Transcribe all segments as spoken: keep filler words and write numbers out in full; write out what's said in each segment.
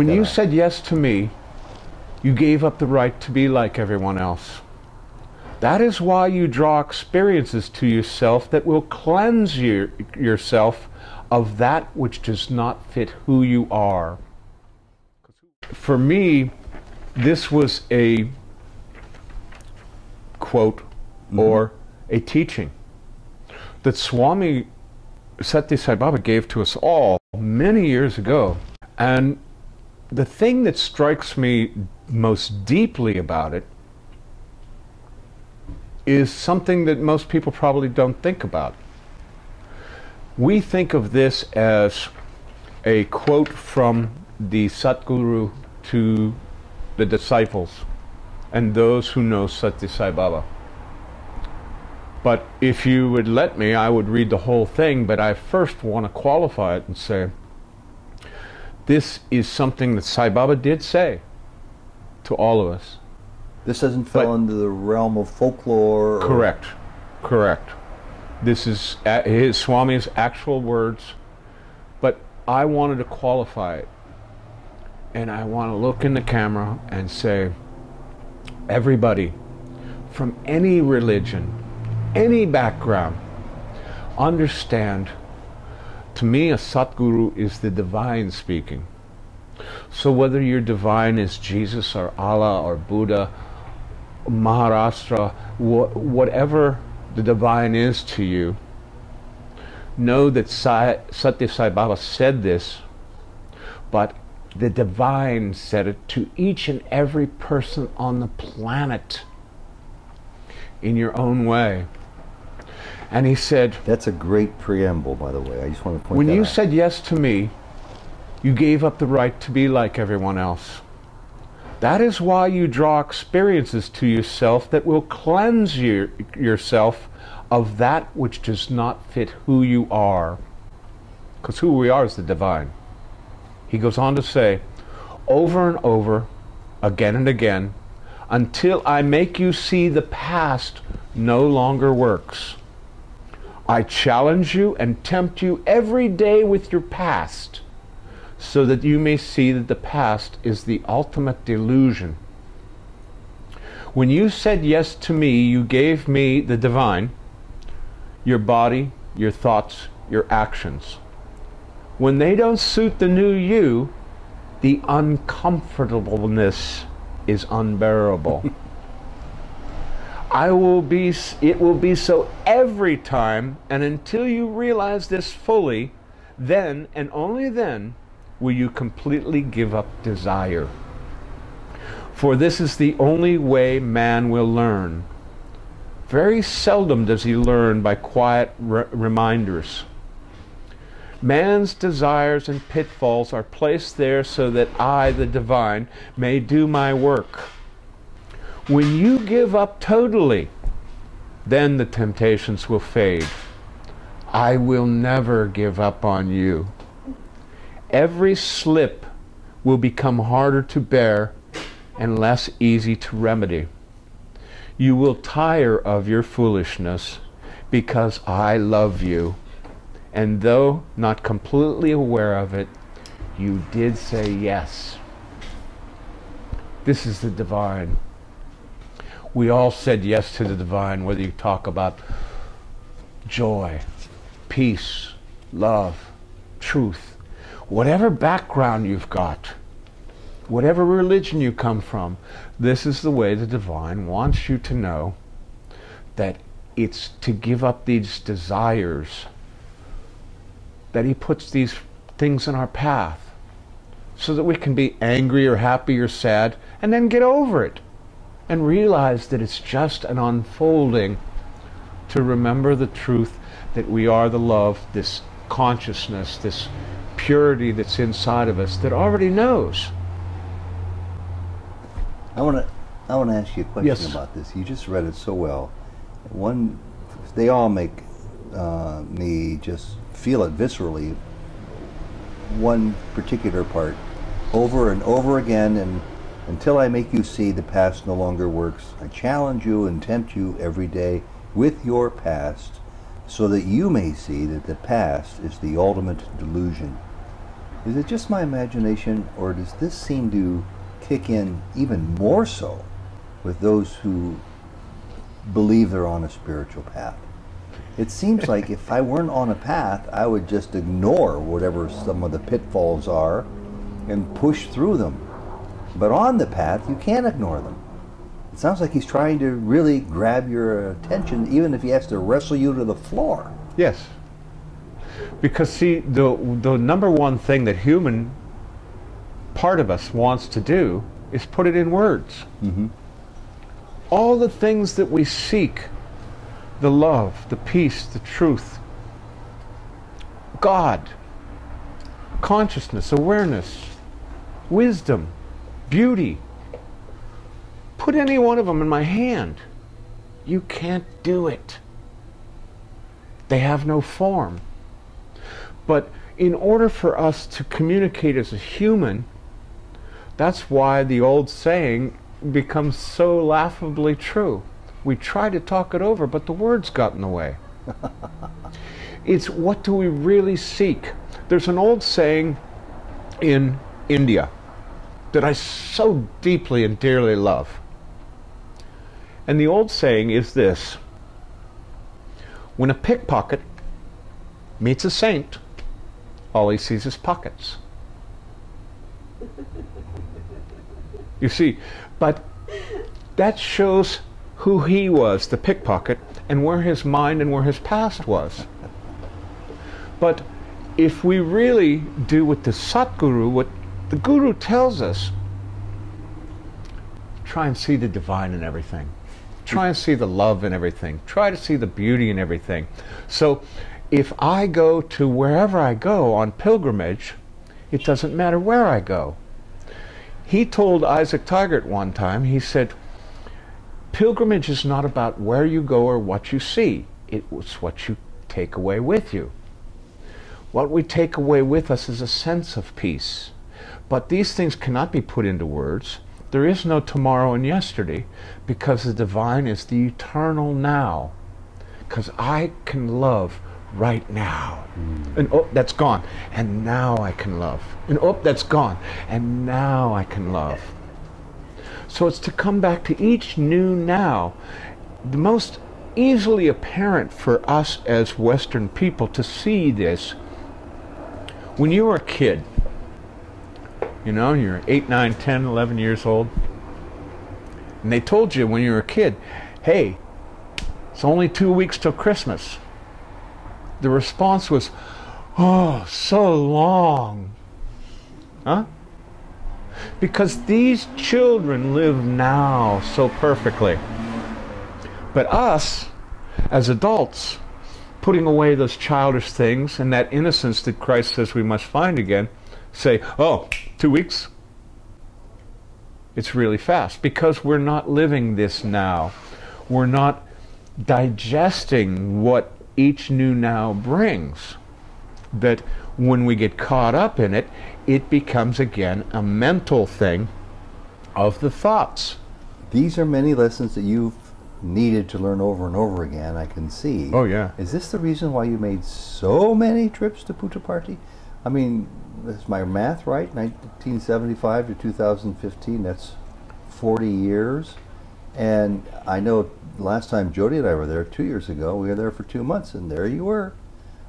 When you I, said yes to me, you gave up the right to be like everyone else. That is why you draw experiences to yourself that will cleanse you, yourself of that which does not fit who you are. For me, this was a quote mm-hmm. or a teaching that Swami Sathya Sai Baba gave to us all many years ago. And the thing that strikes me most deeply about it is something that most people probably don't think about. We think of this as a quote from the Satguru to the disciples and those who know Sathya Sai Baba. But if you would let me, I would read the whole thing, but I first want to qualify it and say, this is something that Sai Baba did say to all of us. This doesn't fall but, into the realm of folklore? Or correct. Correct. This is uh, his Swami's actual words, but I wanted to qualify it. And I want to look in the camera and say, everybody from any religion, any background, understand, to me a Satguru is the divine speaking. So whether your divine is Jesus or Allah or Buddha, Maharashtra, wh whatever the divine is to you, know that Sai, Sathya Sai Baba said this, but the divine said it to each and every person on the planet in your own way. And he said... That's a great preamble, by the way. I just want to point when that out. When you said yes to me, you gave up the right to be like everyone else. That is why you draw experiences to yourself that will cleanse you, yourself of that which does not fit who you are. Because who we are is the divine. He goes on to say, over and over, again and again, until I make you see the past no longer works. I challenge you and tempt you every day with your past, so that you may see that the past is the ultimate delusion. When you said yes to me, you gave me, the divine, your body, your thoughts, your actions. When they don't suit the new you, the uncomfortableness is unbearable. I will be, it will be so every time, and until you realize this fully, then and only then will you completely give up desire. For this is the only way man will learn. Very seldom does he learn by quiet re reminders. Man's desires and pitfalls are placed there so that I, the divine, may do my work. When you give up totally, then the temptations will fade. I will never give up on you. Every slip will become harder to bear and less easy to remedy. You will tire of your foolishness because I love you. And though not completely aware of it, you did say yes. This is the divine. We all said yes to the divine, whether you talk about joy, peace, love, truth, whatever background you've got, whatever religion you come from, this is the way the divine wants you to know that it's to give up these desires, that he puts these things in our path so that we can be angry or happy or sad and then get over it and realize that it's just an unfolding to remember the truth that we are the love, this consciousness, this purity that's inside of us that already knows. I want to I want to ask you a question yes. about this. You just read it so well. One, they all make uh, me just feel it viscerally, one particular part, over and over again, and until I make you see the past no longer works, I challenge you and tempt you every day with your past, so that you may see that the past is the ultimate delusion. Is it just my imagination, or does this seem to kick in even more so with those who believe they're on a spiritual path? It seems like if I weren't on a path, I would just ignore whatever some of the pitfalls are and push through them. But on the path, you can't ignore them. It sounds like he's trying to really grab your attention, even if he has to wrestle you to the floor. Yes. Because see, the, the number one thing that human part of us wants to do is put it in words. Mm-hmm. All the things that we seek, the love, the peace, the truth, God, consciousness, awareness, wisdom, beauty, put any one of them in my hand. You can't do it. They have no form. But in order for us to communicate as a human, that's why the old saying becomes so laughably true. We tried to talk it over, but the words got in the way. It's what do we really seek? There's an old saying in India that I so deeply and dearly love. And the old saying is this: when a pickpocket meets a saint, all he sees is pockets. You see, but that shows who he was, the pickpocket, and where his mind and where his past was. But if we really do what the Satguru, what the Guru tells us, try and see the divine in everything. Try and see the love in everything. Try to see the beauty in everything. So if I go to wherever I go on pilgrimage, it doesn't matter where I go. He told Isaac Tigert one time, he said, pilgrimage is not about where you go or what you see. It's what you take away with you. What we take away with us is a sense of peace. But these things cannot be put into words. There is no tomorrow and yesterday, because the divine is the eternal now. Because I can love right now. Mm. And oh, that's gone. And now I can love. And oh, that's gone. And now I can love. So it's to come back to each new now. The most easily apparent for us as Western people to see this, when you were a kid, you know, you're eight, nine, ten, eleven years old, and they told you when you were a kid, hey, it's only two weeks till Christmas. The response was, oh, so long. Huh? Because these children live now so perfectly. But us, as adults, putting away those childish things and that innocence that Christ says we must find again, say, oh, two weeks? It's really fast. Because we're not living this now. We're not digesting what each new now brings, that when we get caught up in it, it becomes again a mental thing of the thoughts. These are many lessons that you've needed to learn over and over again, I can see. Oh yeah. Is this the reason why you made so many trips to Puttaparthi? I mean, is my math right? nineteen seventy-five to two thousand fifteen, that's forty years. And I know last time Jody and I were there two years ago, we were there for two months, and there you were.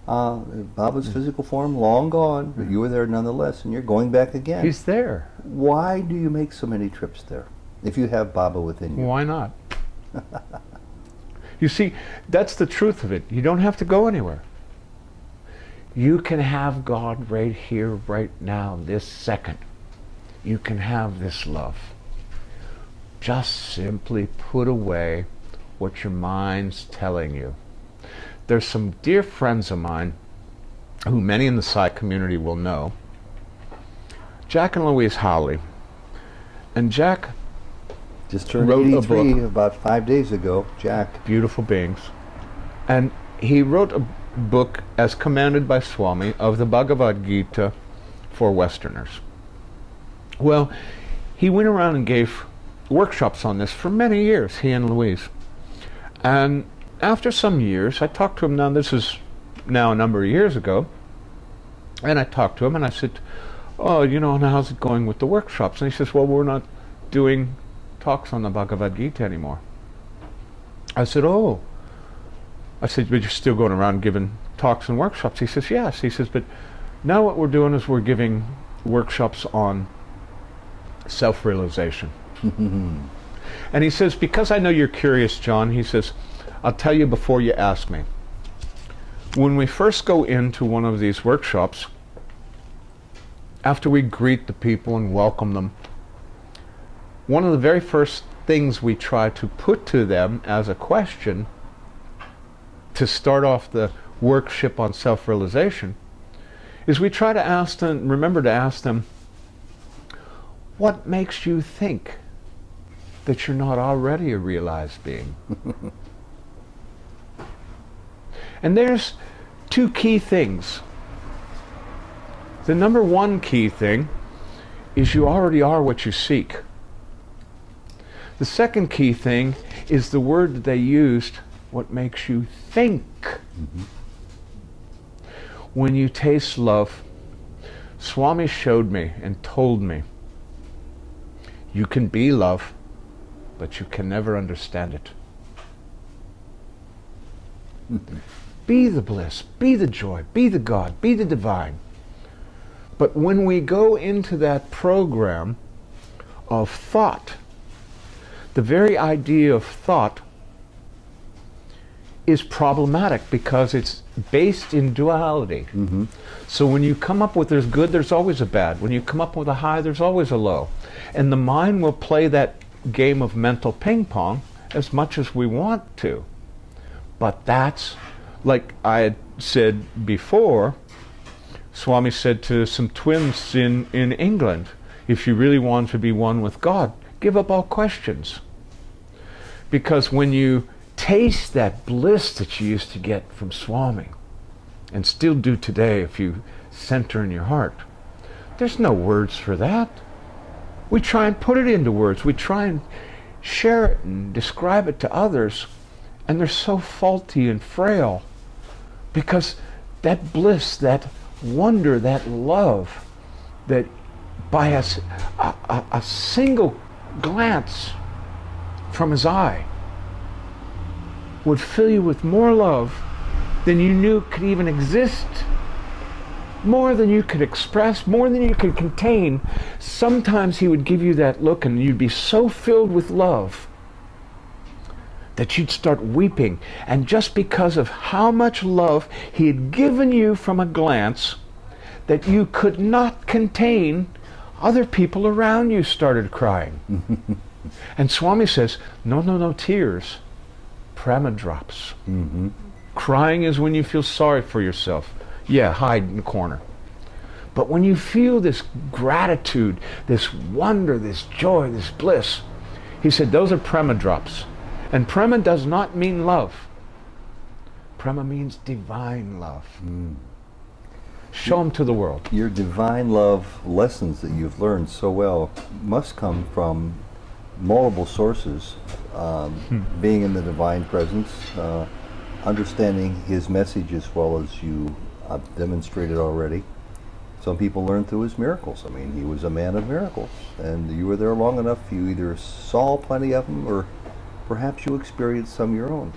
Uh, Baba's mm. physical form long gone, but you were there nonetheless, and you're going back again. He's there. Why do you make so many trips there, if you have Baba within you? Why not? You see, that's the truth of it. You don't have to go anywhere. You can have God right here, right now, this second. You can have this love. Just simply put away what your mind's telling you. There's some dear friends of mine who many in the Psy community will know, Jack and Louise Hawley. And Jack just turned eighty-three about five days ago. Jack. Beautiful beings. And he wrote a book, As Commanded by Swami, of the Bhagavad Gita for Westerners. Well, he went around and gave workshops on this for many years, he and Louise. And after some years, I talked to him now, this is now a number of years ago, And I talked to him and I said, oh, you know, now how's it going with the workshops? And he says, well, we're not doing talks on the Bhagavad Gita anymore. I said, oh. I said, but you're still going around giving talks and workshops? He says, yes. He says, but now what we're doing is we're giving workshops on self-realization. And he says, because I know you're curious, John, he says, I'll tell you before you ask me. When we first go into one of these workshops, after we greet the people and welcome them, one of the very first things we try to put to them as a question to start off the workshop on self-realization is we try to ask them, remember to ask them, what makes you think that you're not already a realized being? And there's two key things. The number one key thing is you already are what you seek. The second key thing is the word that they used, what makes you think. Mm-hmm. When you taste love, Swami showed me and told me, you can be love, but you can never understand it. Mm-hmm. Be the bliss, be the joy, be the God, be the divine. But when we go into that program of thought, the very idea of thought is problematic because it's based in duality. Mm-hmm. So when you come up with there's good, there's always a bad. When you come up with a high, there's always a low. And the mind will play that game of mental ping pong as much as we want to. But that's, like I had said before, Swami said to some twins in, in England, if you really want to be one with God, give up all questions. Because when you taste that bliss that you used to get from Swami, and still do today if you center in your heart, there's no words for that. We try and put it into words. We try and share it and describe it to others, and they're so faulty and frail because that bliss, that wonder, that love, that by a, a, a single glance from his eye would fill you with more love than you knew could even exist, more than you could express, more than you could contain. Sometimes he would give you that look and you'd be so filled with love that you'd start weeping. And just because of how much love he had given you from a glance that you could not contain, other people around you started crying. And Swami says, no, no, no tears. Prema drops. Mm-hmm. Crying is when you feel sorry for yourself. Yeah, hide in the corner. But when you feel this gratitude, this wonder, this joy, this bliss, he said, those are prema drops. And prema does not mean love. Prema means divine love. Mm. Show them to the world. Your divine love lessons that you've learned so well must come from multiple sources, um, hmm. being in the divine presence, uh, understanding his message as well as you uh, demonstrated already. Some people learn through his miracles. I mean, he was a man of miracles, and you were there long enough, you either saw plenty of them or perhaps you experienced some of your own.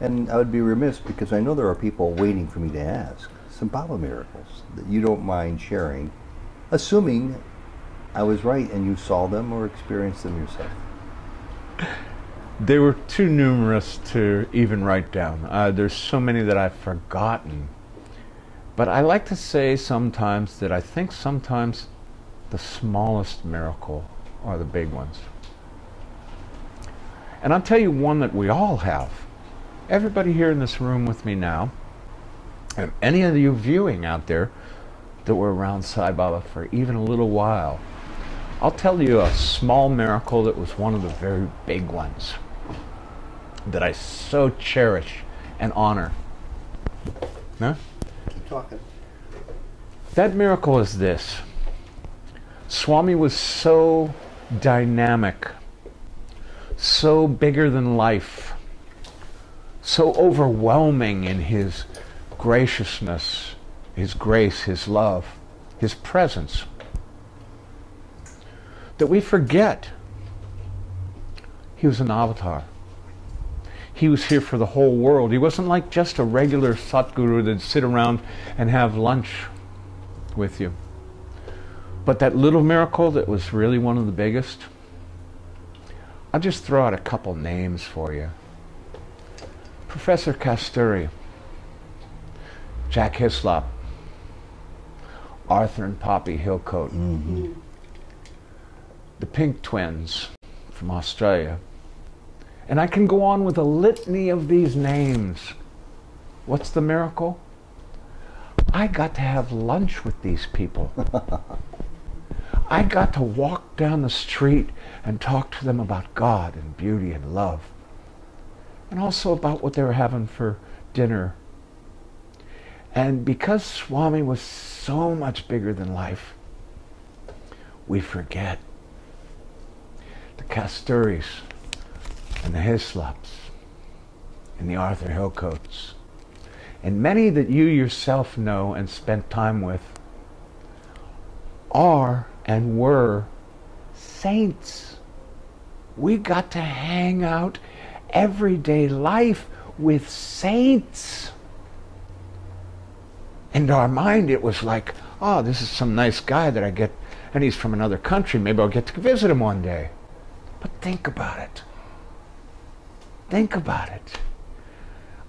And I would be remiss, because I know there are people waiting for me to ask, some Baba miracles that you don't mind sharing, assuming I was right and you saw them or experienced them yourself. They were too numerous to even write down. Uh, there's so many that I've forgotten. But I like to say sometimes that I think sometimes the smallest miracle are the big ones. And I'll tell you one that we all have. Everybody here in this room with me now, and any of you viewing out there that were around Sai Baba for even a little while, I'll tell you a small miracle that was one of the very big ones that I so cherish and honor. Huh? Keep talking. That miracle is this. Swami was so dynamic, so bigger than life, so overwhelming in his graciousness His grace, His love, His presence, that we forget He was an avatar. He was here for the whole world. He wasn't like just a regular Satguru that'd sit around and have lunch with you. But that little miracle that was really one of the biggest, I'll just throw out a couple names for you. Professor Kasturi, Jack Hislop, Arthur and Poppy Hillcoat, mm-hmm. the Pink Twins from Australia, and I can go on with a litany of these names. What's the miracle? I got to have lunch with these people. I got to walk down the street and talk to them about God and beauty and love, and also about what they were having for dinner. And because Swami was so much bigger than life, we forget the Kasturis and the Hislops and the Arthur Hillcoats and many that you yourself know and spent time with are and were saints. We got to hang out everyday life with saints. In our mind it was like, oh, this is some nice guy that I get, and he's from another country, maybe I'll get to visit him one day. But think about it. Think about it.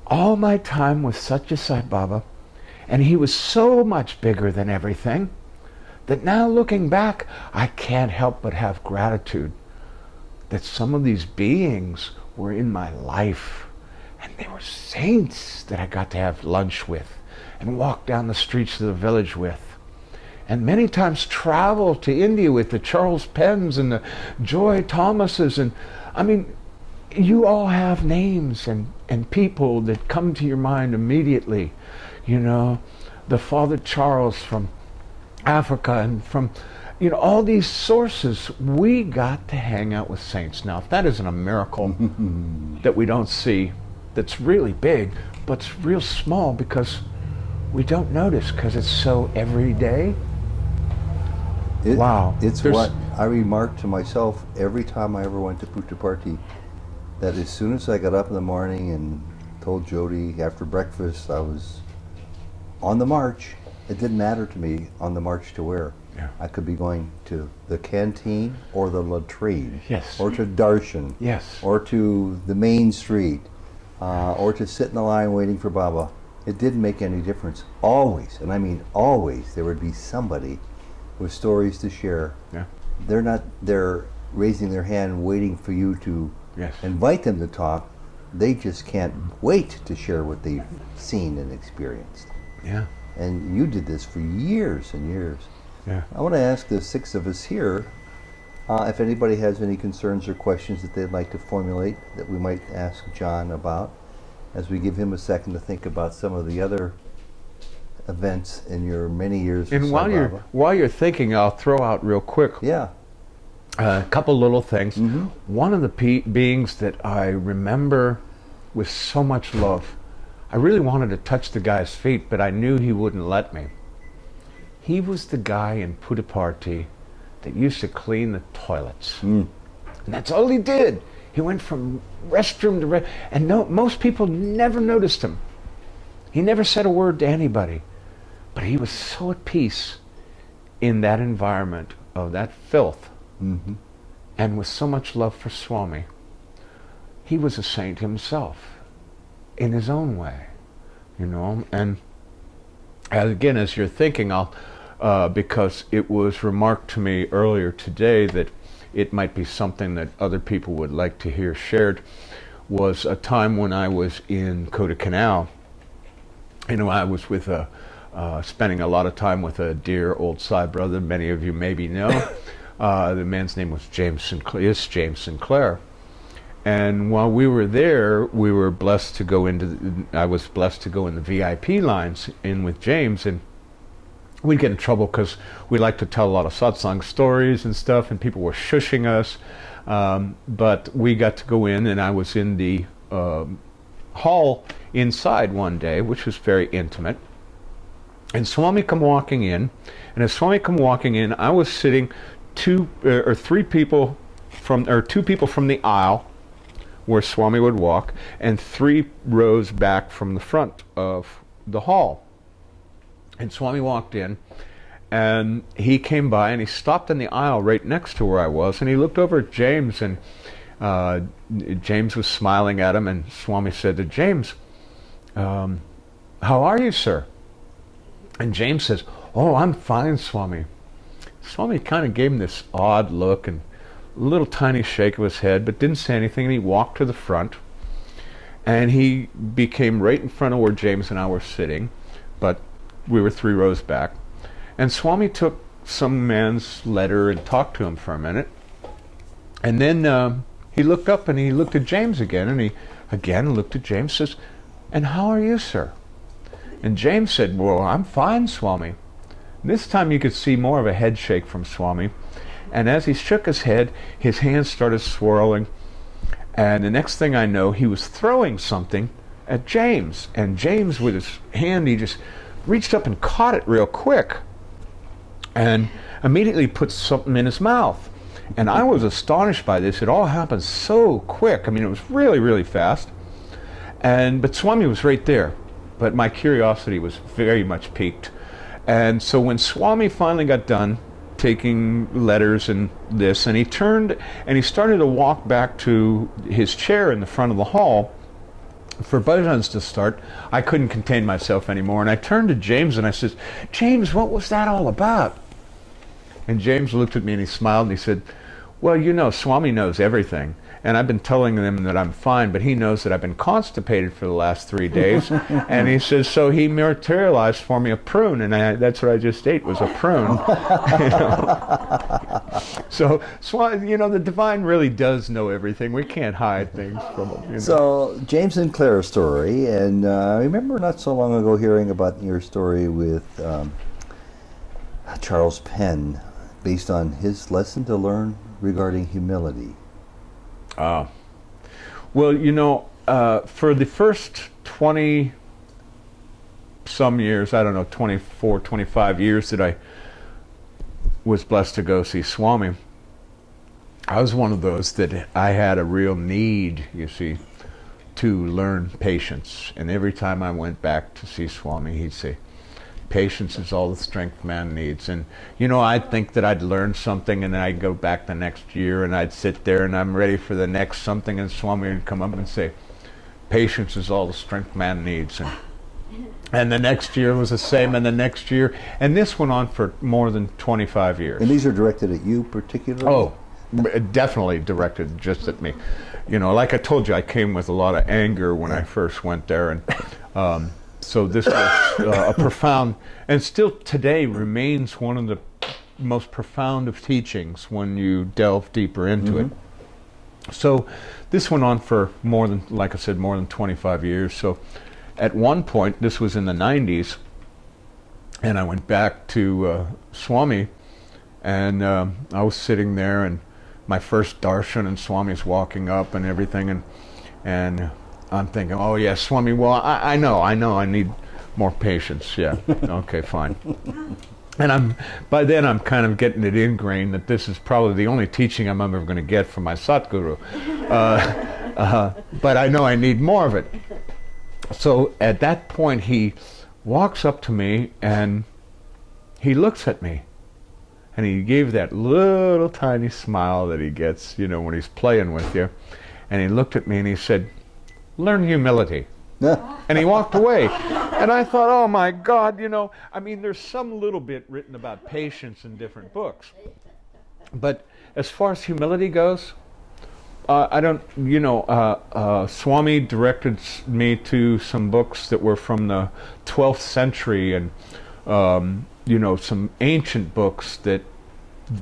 All my time with Sathya Sai Baba, and he was so much bigger than everything, that now looking back, I can't help but have gratitude that some of these beings were in my life, and they were saints that I got to have lunch with, and walk down the streets of the village with, and many times travel to India with the Charles Penns and the Joy Thomases, and I mean, you all have names and, and people that come to your mind immediately. You know, the Father Charles from Africa and from, you know, all these sources. We got to hang out with saints. Now, if that isn't a miracle that we don't see, that's really big, but it's real small because we don't notice, because it's so everyday. It, wow. It's There's what I remarked to myself every time I ever went to Puttaparthi, that as soon as I got up in the morning and told Jody after breakfast I was on the march, it didn't matter to me on the march to where. Yeah. I could be going to the canteen or the latrine, yes. or to darshan, yes. or to the main street, uh, or to sit in the line waiting for Baba. It didn't make any difference. Always, and I mean always, there would be somebody with stories to share. Yeah. They're not there raising their hand waiting for you to yes. invite them to talk. They just can't wait to share what they've seen and experienced. Yeah. And you did this for years and years. Yeah. I want to ask the six of us here uh, if anybody has any concerns or questions that they'd like to formulate that we might ask John about, as we give him a second to think about some of the other events in your many years. And while you're, while you're thinking, I'll throw out real quick yeah. a couple little things. Mm-hmm. One of the pe beings that I remember with so much love, I really wanted to touch the guy's feet, but I knew he wouldn't let me. He was the guy in Puttaparthi that used to clean the toilets. Mm. And that's all he did. He went from restroom to restroom, and no, most people never noticed him. He never said a word to anybody, but he was so at peace in that environment of that filth, mm-hmm. and with so much love for Swami. He was a saint himself in his own way, you know. And again, as you're thinking, I'll, uh, because it was remarked to me earlier today that it might be something that other people would like to hear shared, was a time when I was in Kota Canal. You know, I was with a, uh, spending a lot of time with a dear old Sai brother, many of you maybe know. Uh, the man's name was James Sinclair, is James Sinclair. And while we were there, we were blessed to go into, the, I was blessed to go in the V I P lines in with James, and we'd get in trouble because we like to tell a lot of satsang stories and stuff, and people were shushing us. Um, but we got to go in, and I was in the um, hall inside one day, which was very intimate. And Swami come walking in, and as Swami come walking in, I was sitting two uh, or three people from, or two people from the aisle where Swami would walk, and three rows back from the front of the hall. And Swami walked in, and he came by, and he stopped in the aisle right next to where I was, and he looked over at James, and uh, James was smiling at him, and Swami said to James, um, "How are you, sir?" And James says, "Oh, I'm fine, Swami." Swami kind of gave him this odd look and a little tiny shake of his head, but didn't say anything, and he walked to the front, and he became right in front of where James and I were sitting, but we were three rows back. And Swami took some man's letter and talked to him for a minute, and then uh, he looked up and he looked at James again, and he again looked at James, says, "And how are you, sir?" And James said, "Well, I'm fine, Swami." This time you could see more of a head shake from Swami. And as he shook his head, his hands started swirling. And the next thing I know, he was throwing something at James. And James, with his hand, he just reached up and caught it real quick. And immediately put something in his mouth. And I was astonished by this. It all happened so quick. I mean, it was really, really fast. And but Swami was right there. But my curiosity was very much piqued. And so when Swami finally got done taking letters and this, and he turned and he started to walk back to his chair in the front of the hall for bhajans to start, I couldn't contain myself anymore. And I turned to James and I said, "James, what was that all about?" And James looked at me and he smiled and he said, "Well, you know, Swami knows everything. And I've been telling him that I'm fine, but he knows that I've been constipated for the last three days. And he says, so he materialized for me a prune, and I, that's what I just ate, was a prune." You know? So, so, you know, the divine really does know everything. We can't hide things from him. You know? So, James Sinclair's story, and uh, I remember not so long ago hearing about your story with um, Charles Penn, based on his lesson to learn regarding humility. Ah, uh, well, you know, uh, for the first twenty-some years, I don't know, twenty-four, twenty-five years that I was blessed to go see Swami, I was one of those that I had a real need, you see, to learn patience. And every time I went back to see Swami, he'd say, "Patience is all the strength man needs." And, you know, I'd think that I'd learn something, and then I'd go back the next year, and I'd sit there, and I'm ready for the next something, and Swami would come up and say, "Patience is all the strength man needs." And, and the next year was the same, and the next year. And this went on for more than twenty-five years. And these are directed at you particularly? Oh, definitely directed just at me. You know, like I told you, I came with a lot of anger when I first went there, and... Um, So this was uh, a profound, and still today remains one of the most profound of teachings when you delve deeper into mm-hmm. it. So this went on for more than, like I said, more than twenty-five years. So at one point, this was in the nineties, and I went back to uh, Swami, and uh, I was sitting there, and my first darshan, and Swami's walking up and everything, and and. I'm thinking, "Oh, yeah, Swami, well, I, I know, I know, I need more patience, yeah, okay, fine." And I'm, by then I'm kind of getting it ingrained that this is probably the only teaching I'm ever going to get from my Satguru. Uh, uh, but I know I need more of it. So at that point, he walks up to me, and he looks at me. And he gave that little tiny smile that he gets, you know, when he's playing with you. And he looked at me, and he said, "Learn humility." And he walked away. And I thought, oh my God, you know, I mean, there's some little bit written about patience in different books. But as far as humility goes, uh, I don't, you know, uh, uh, Swami directed me to some books that were from the twelfth century and, um, you know, some ancient books that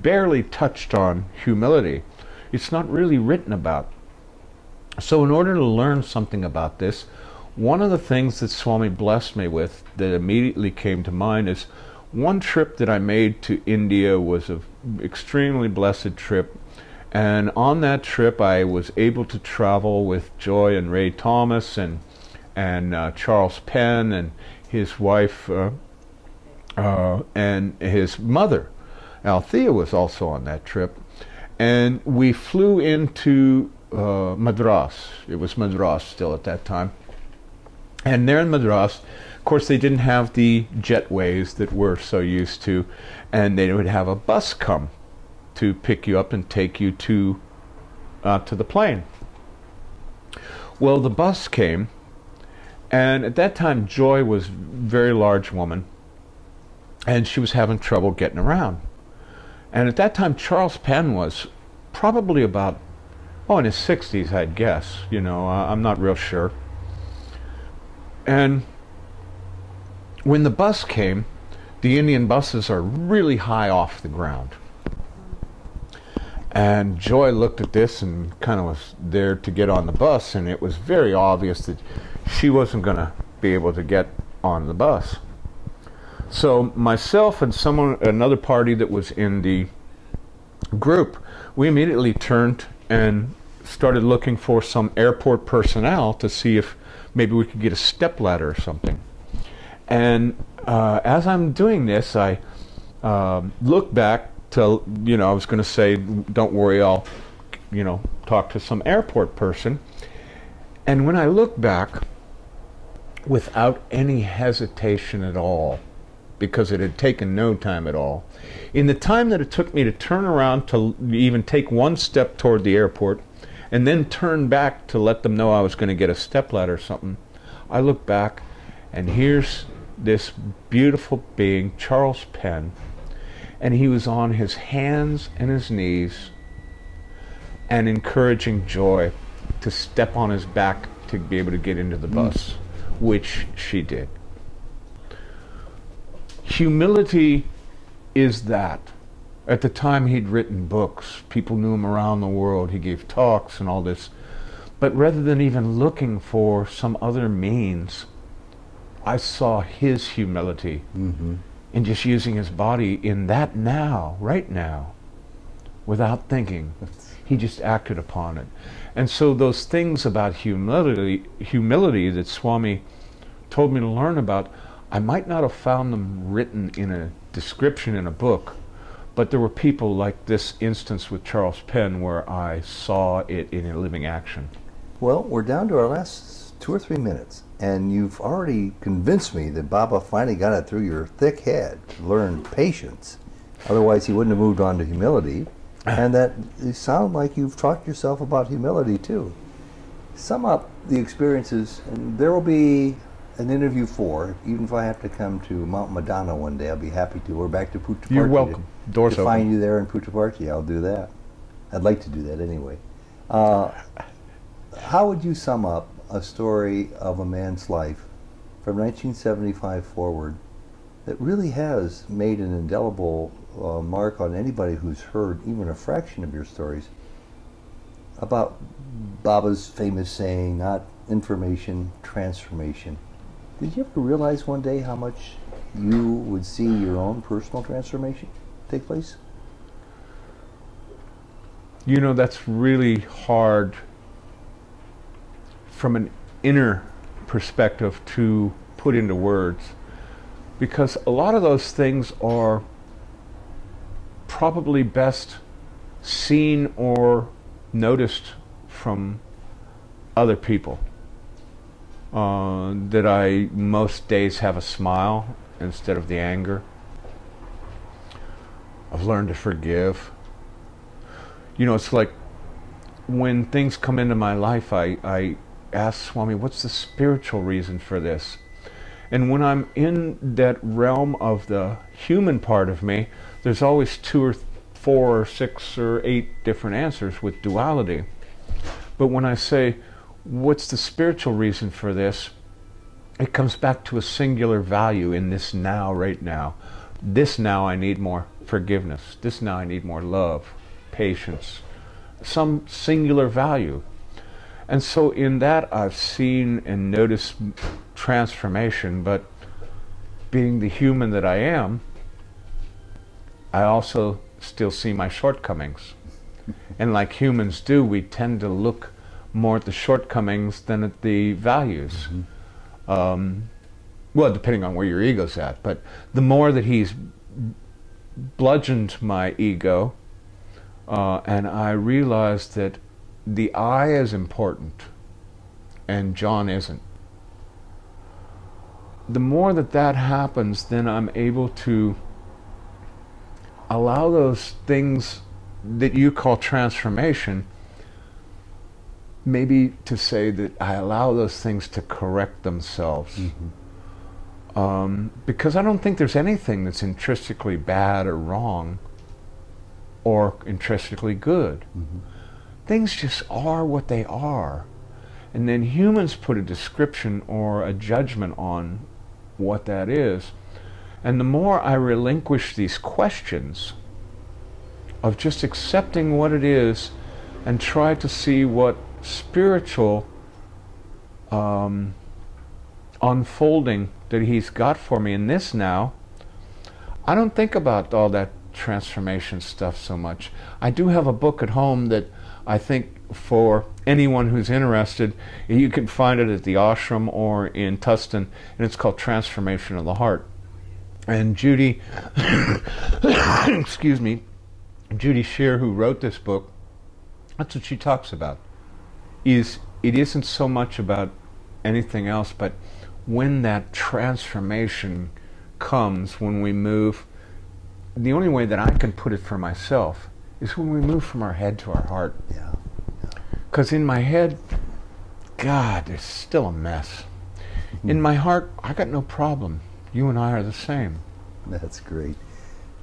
barely touched on humility. It's not really written about. So in order to learn something about this, one of the things that Swami blessed me with that immediately came to mind is one trip that I made to India was an extremely blessed trip. And on that trip, I was able to travel with Joy and Ray Thomas and, and uh, Charles Penn and his wife, uh, uh, and his mother, Althea, was also on that trip. And we flew into uh, Madras. It was Madras still at that time. And there in Madras, of course, they didn't have the jetways that we're so used to, and they would have a bus come to pick you up and take you to uh, to the plane. Well, the bus came, and at that time, Joy was a very large woman, and she was having trouble getting around. And at that time, Charles Penn was probably about, oh, in his sixties, I'd guess. You know, uh, I'm not real sure. And when the bus came, the Indian buses are really high off the ground. And Joy looked at this and kind of was there to get on the bus, and it was very obvious that she wasn't going to be able to get on the bus. So myself and someone, another party that was in the group, we immediately turned and started looking for some airport personnel to see if maybe we could get a stepladder or something. And uh, as I'm doing this, I uh, look back to, you know, I was going to say, don't worry, I'll, you know, talk to some airport person. And when I look back, without any hesitation at all, because it had taken no time at all, in the time that it took me to turn around to even take one step toward the airport, and then turn back to let them know I was going to get a stepladder or something, I look back, and here's this beautiful being, Charles Penn, and he was on his hands and his knees and encouraging Joy to step on his back to be able to get into the bus, mm. which she did. Humility is that. At the time, he'd written books. People knew him around the world. He gave talks and all this. But rather than even looking for some other means, I saw his humility mm-hmm. in just using his body in that now, right now, without thinking. That's... He just acted upon it. And so those things about humility, humility that Swami told me to learn about, I might not have found them written in a description in a book, but there were people like this instance with Charles Penn where I saw it in a living action. Well, we're down to our last two or three minutes, and you've already convinced me that Baba finally got it through your thick head to learn patience. Otherwise, he wouldn't have moved on to humility, and that you sound like you've taught yourself about humility, too. Sum up the experiences, and there will be an interview for, even if I have to come to Mount Madonna one day, I'll be happy to. We're back to Puttaparthi. You're welcome. Doors open. To find you there in Puttaparthi, I'll do that. I'd like to do that anyway. Uh, how would you sum up a story of a man's life from nineteen seventy-five forward that really has made an indelible uh, mark on anybody who's heard even a fraction of your stories about Baba's famous saying, not information, transformation? Did you ever realize one day how much you would see your own personal transformation take place? You know, that's really hard from an inner perspective to put into words, because a lot of those things are probably best seen or noticed from other people. Uh, that I most days have a smile instead of the anger. I've learned to forgive. You know, it's like when things come into my life, I, I ask Swami, what's the spiritual reason for this? And when I'm in that realm of the human part of me, there's always two or four or six or eight different answers with duality. But when I say, what's the spiritual reason for this? It comes back to a singular value in this now, right now. This now I need more forgiveness. This now I need more love, patience, some singular value. And so in that I've seen and noticed transformation, but being the human that I am, I also still see my shortcomings. And like humans do, we tend to look more at the shortcomings than at the values. Mm-hmm. um, well, depending on where your ego's at, but the more that he's bludgeoned my ego, uh, and I realized that the I is important and John isn't. The more that that happens, then I'm able to allow those things that you call transformation, maybe to say that I allow those things to correct themselves. Mm-hmm. Um, because I don't think there's anything that's intrinsically bad or wrong or intrinsically good. Mm-hmm. Things just are what they are. And then humans put a description or a judgment on what that is. And the more I relinquish these questions of just accepting what it is and try to see what spiritual um, unfolding that he's got for me in this now, I don't think about all that transformation stuff so much. I do have a book at home that I think for anyone who's interested, you can find it at the ashram or in Tustin, and it's called Transformation of the Heart. And Judy, excuse me, Judy Shear, who wrote this book, that's what she talks about. Is it isn't so much about anything else, but when that transformation comes, when we move, the only way that I can put it for myself is when we move from our head to our heart. Yeah. Because in my head, God, it's still a mess. Mm-hmm. In my heart, I got no problem. You and I are the same. That's great.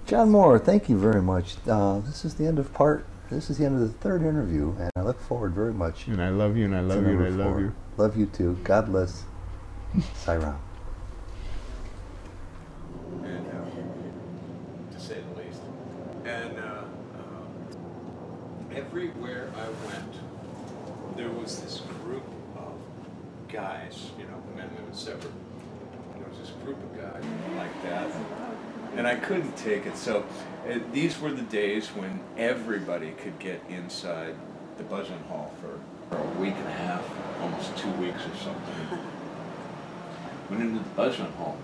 John Moore, thank you very much. Uh, this is the end of part. This is the end of the third interview, and I look forward very much. And I love you, and I love you, and I love you. Love you too. God bless. Sai Ram. And uh, to say the least. And uh, uh, everywhere I went, there was this group of guys. You know, men that was separate. There was this group of guys like that. And I couldn't take it, so uh, these were the days when everybody could get inside the Bhajan Hall for, for a week and a half, almost two weeks or something. Went into the Bhajan Hall.